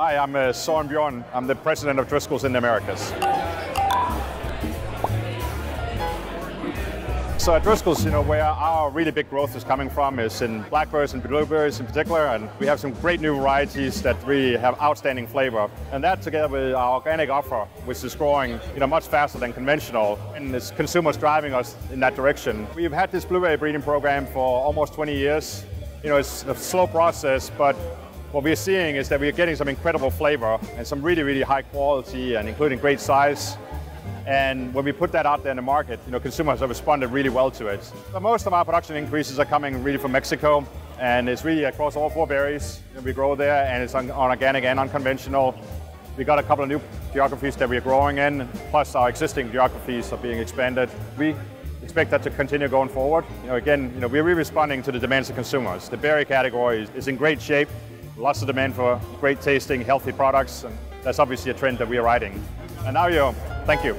Hi, I'm Soren Bjorn. I'm the president of Driscoll's in the Americas. So at Driscoll's, you know, where our really big growth is coming from is in blackberries and blueberries in particular, and we have some great new varieties that really have outstanding flavor. And that together with our organic offer, which is growing, you know, much faster than conventional, and it's consumers driving us in that direction. We've had this blueberry breeding program for almost 20 years. You know, it's a slow process, but what we're seeing is that we're getting some incredible flavor and some really, really high quality and including great size. And when we put that out there in the market, you know, consumers have responded really well to it. So most of our production increases are coming really from Mexico, and it's really across all four berries that we grow there, and it's on organic and unconventional. We got a couple of new geographies that we're growing in, plus our existing geographies are being expanded. We expect that to continue going forward. You know, again, you know, we're really responding to the demands of consumers. The berry category is in great shape. Lots of demand for great tasting, healthy products, and that's obviously a trend that we are riding. And now you, thank you.